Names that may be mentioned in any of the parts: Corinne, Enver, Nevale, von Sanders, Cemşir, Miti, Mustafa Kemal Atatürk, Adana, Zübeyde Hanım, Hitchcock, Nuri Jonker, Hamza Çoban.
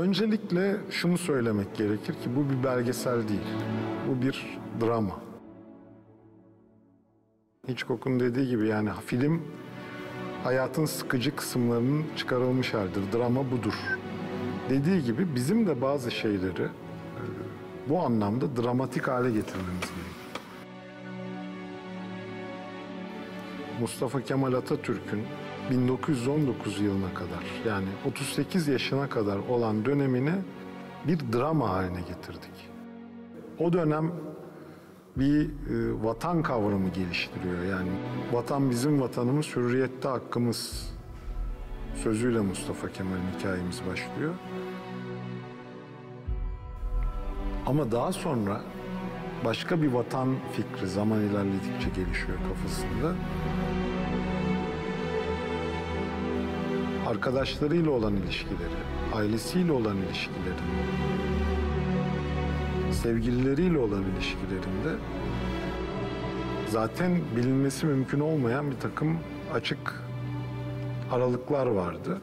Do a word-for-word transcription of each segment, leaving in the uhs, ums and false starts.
Öncelikle şunu söylemek gerekir ki bu bir belgesel değil, bu bir drama. Hitchcock'un dediği gibi yani film hayatın sıkıcı kısımlarının çıkarılmış halidir, drama budur. Dediği gibi bizim de bazı şeyleri bu anlamda dramatik hale getirmemiz gerekiyor. Mustafa Kemal Atatürk'ün bin dokuz yüz on dokuz yılına kadar, yani otuz sekiz yaşına kadar olan dönemini bir drama haline getirdik. O dönem bir e, vatan kavramı geliştiriyor. Yani vatan bizim vatanımız, hürriyette hakkımız sözüyle Mustafa Kemal'in hikayemiz başlıyor. Ama daha sonra başka bir vatan fikri zaman ilerledikçe gelişiyor kafasında. Arkadaşlarıyla olan ilişkileri, ailesiyle olan ilişkileri, sevgilileriyle olan ilişkilerinde zaten bilinmesi mümkün olmayan bir takım açık aralıklar vardı.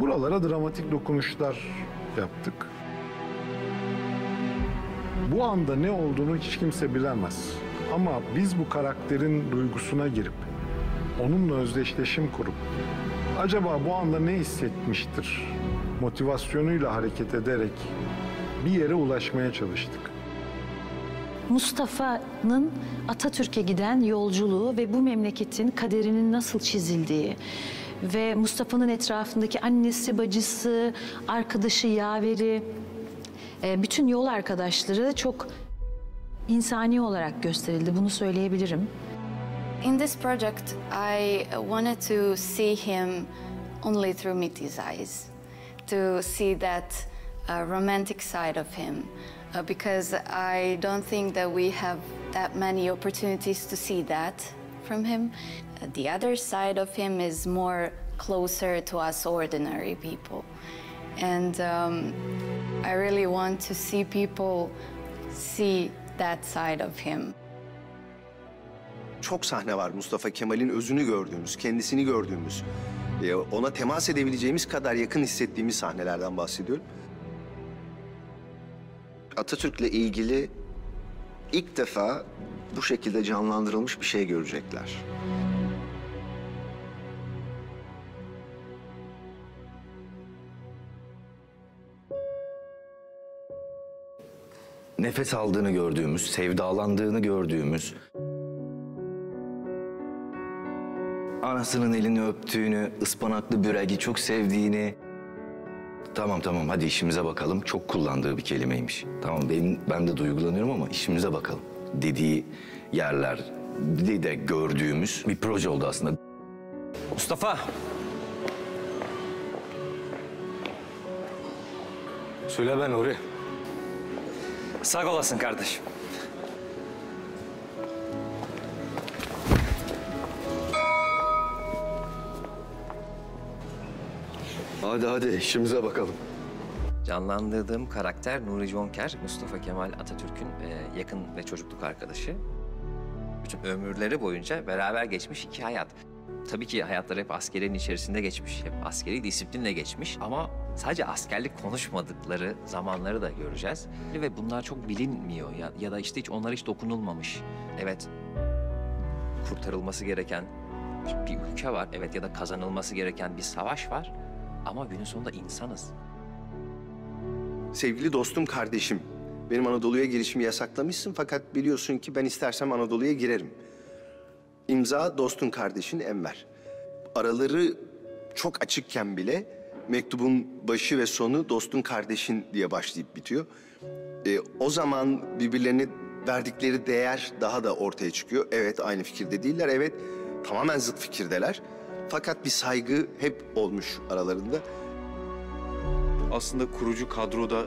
Buralara dramatik dokunuşlar yaptık. Bu anda ne olduğunu hiç kimse bilemez. Ama biz bu karakterin duygusuna girip, onunla özdeşleşim kurup, acaba bu anda ne hissetmiştir motivasyonuyla hareket ederek bir yere ulaşmaya çalıştık. Mustafa'nın Atatürk'e giden yolculuğu ve bu memleketin kaderinin nasıl çizildiği ve Mustafa'nın etrafındaki annesi, bacısı, arkadaşı, yaveri, bütün yol arkadaşları çok insani olarak gösterildi. Bunu söyleyebilirim. In this project, I wanted to see him only through Miti's eyes, to see that uh, romantic side of him, uh, because I don't think that we have that many opportunities to see that from him. Uh, the other side of him is more closer to us ordinary people. And um, I really want to see people see that side of him. Çok sahne var Mustafa Kemal'in özünü gördüğümüz, kendisini gördüğümüz, ona temas edebileceğimiz kadar yakın hissettiğimiz sahnelerden bahsediyorum. Atatürk'le ilgili ilk defa bu şekilde canlandırılmış bir şey görecekler. Nefes aldığını gördüğümüz, sevdalandığını gördüğümüz, anasının elini öptüğünü, ıspanaklı büregi çok sevdiğini... Tamam tamam hadi işimize bakalım. Çok kullandığı bir kelimeymiş. Tamam benim, ben de duygulanıyorum ama işimize bakalım dediği yerler de gördüğümüz bir proje oldu aslında. Mustafa! Söyle ben Nuri. Sağ olasın kardeşim. Hadi hadi işimize bakalım. Canlandırdığım karakter Nuri Jonker, Mustafa Kemal Atatürk'ün e, yakın ve çocukluk arkadaşı. Bütün ömürleri boyunca beraber geçmiş iki hayat. Tabii ki hayatları hep askerin içerisinde geçmiş, hep askeri disiplinle geçmiş ama sadece askerlik konuşmadıkları zamanları da göreceğiz. Ve bunlar çok bilinmiyor ya, ya da işte hiç onlara hiç dokunulmamış. Evet, kurtarılması gereken bir ülke var, evet ya da kazanılması gereken bir savaş var. Ama günün sonunda insanız. Sevgili dostum, kardeşim. Benim Anadolu'ya girişimi yasaklamışsın fakat biliyorsun ki ben istersem Anadolu'ya girerim. İmza dostun kardeşin Enver. Araları çok açıkken bile mektubun başı ve sonu dostun kardeşin diye başlayıp bitiyor. E, o zaman birbirlerine verdikleri değer daha da ortaya çıkıyor. Evet aynı fikirde değiller, evet tamamen zıt fikirdeler. Fakat bir saygı hep olmuş aralarında. Aslında kurucu kadroda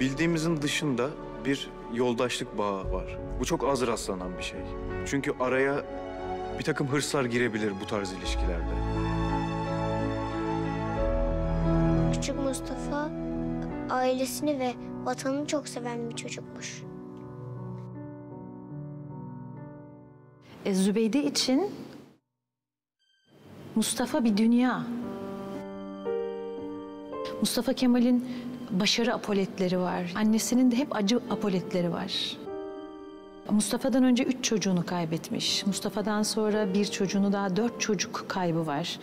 bildiğimizin dışında bir yoldaşlık bağı var. Bu çok az rastlanan bir şey. Çünkü araya bir takım hırslar girebilir bu tarz ilişkilerde. Küçük Mustafa ailesini ve vatanını çok seven bir çocukmuş. E, Zübeyde için Mustafa bir dünya. Mustafa Kemal'in başarı apoletleri var. Annesinin de hep acı apoletleri var. Mustafa'dan önce üç çocuğunu kaybetmiş. Mustafa'dan sonra bir çocuğunu daha dört çocuk kaybı var.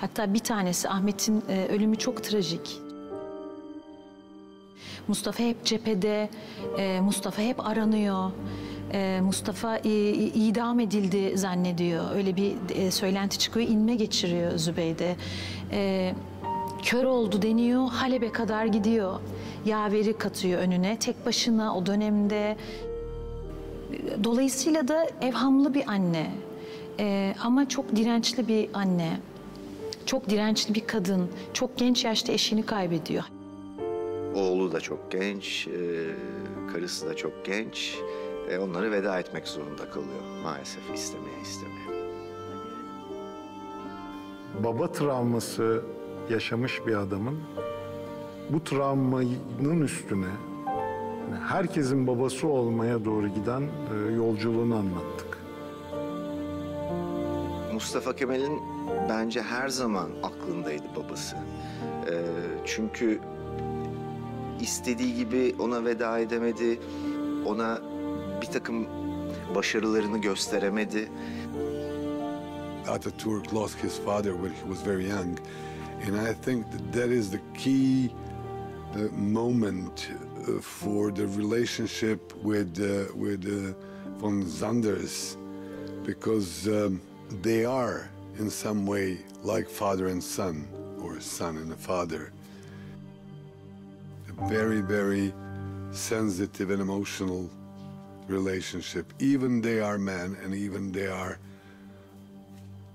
Hatta bir tanesi Ahmet'in ölümü çok trajik. Mustafa hep cephede, Mustafa hep aranıyor. Mustafa idam edildi zannediyor. Öyle bir söylenti çıkıyor, inme geçiriyor Zübeyde. Kör oldu deniyor, Halep'e kadar gidiyor. Yaveri katıyor önüne, tek başına o dönemde. Dolayısıyla da evhamlı bir anne. Ama çok dirençli bir anne. Çok dirençli bir kadın. Çok genç yaşta eşini kaybediyor. Oğlu da çok genç, karısı da çok genç. Onları veda etmek zorunda kalıyor maalesef, istemeye istemeye. Baba travması yaşamış bir adamın bu travmanın üstüne herkesin babası olmaya doğru giden yolculuğunu anlattık. Mustafa Kemal'in bence her zaman aklındaydı babası. Çünkü istediği gibi ona veda edemedi, ona bir takım başarılarını gösteremedi. Atatürk lost his father when he was very young, and I think that that is the key uh, moment uh, for the relationship with uh, with uh, von Sanders, because um, they are in some way like father and son, or son and a father. A very very sensitive and emotional relationship. Even they are men and even they are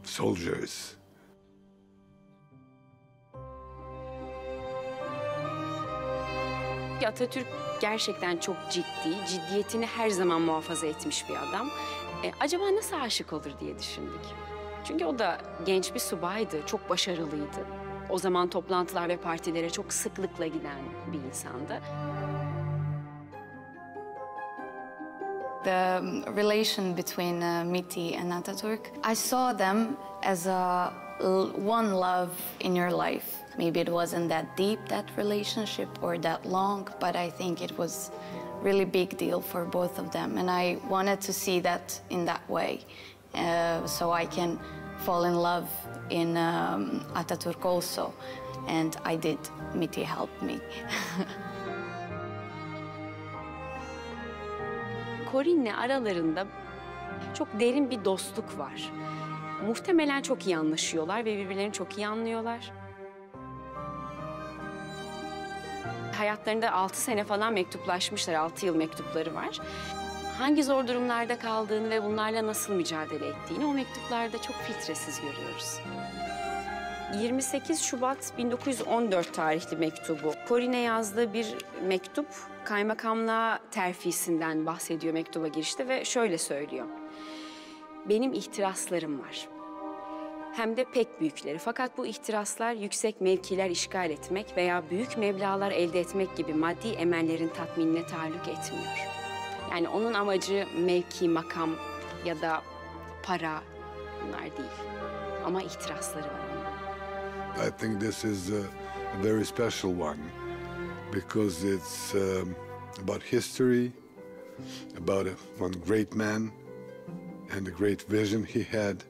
soldiers. Atatürk gerçekten çok ciddi, ciddiyetini her zaman muhafaza etmiş bir adam. E, acaba nasıl aşık olur diye düşündük. Çünkü o da genç bir subaydı, çok başarılıydı. O zaman toplantılar ve partilere çok sıklıkla giden bir insandı. The relation between uh, Miti and Atatürk, I saw them as a one love in your life. Maybe it wasn't that deep, that relationship, or that long, but I think it was really big deal for both of them, and I wanted to see that in that way, uh, so I can fall in love in um, Atatürk also, and I did. Miti helped me. Corinne aralarında çok derin bir dostluk var. Muhtemelen çok iyi anlaşıyorlar ve birbirlerini çok iyi anlıyorlar. Hayatlarında altı sene falan mektuplaşmışlar, altı yıl mektupları var. Hangi zor durumlarda kaldığını ve bunlarla nasıl mücadele ettiğini o mektuplarda çok filtresiz görüyoruz. yirmi sekiz Şubat bin dokuz yüz on dört tarihli mektubu. Corinne yazdığı bir mektup, kaymakamlığa terfisinden bahsediyor mektuba girişte ve şöyle söylüyor. Benim ihtiraslarım var. Hem de pek büyükleri. Fakat bu ihtiraslar yüksek mevkiler işgal etmek veya büyük meblağlar elde etmek gibi maddi emellerin tatminine taalluk etmiyor. Yani onun amacı mevki, makam ya da para, bunlar değil. Ama ihtirasları var. I think this is a very special one because it's um, about history, about a, one great man and the great vision he had,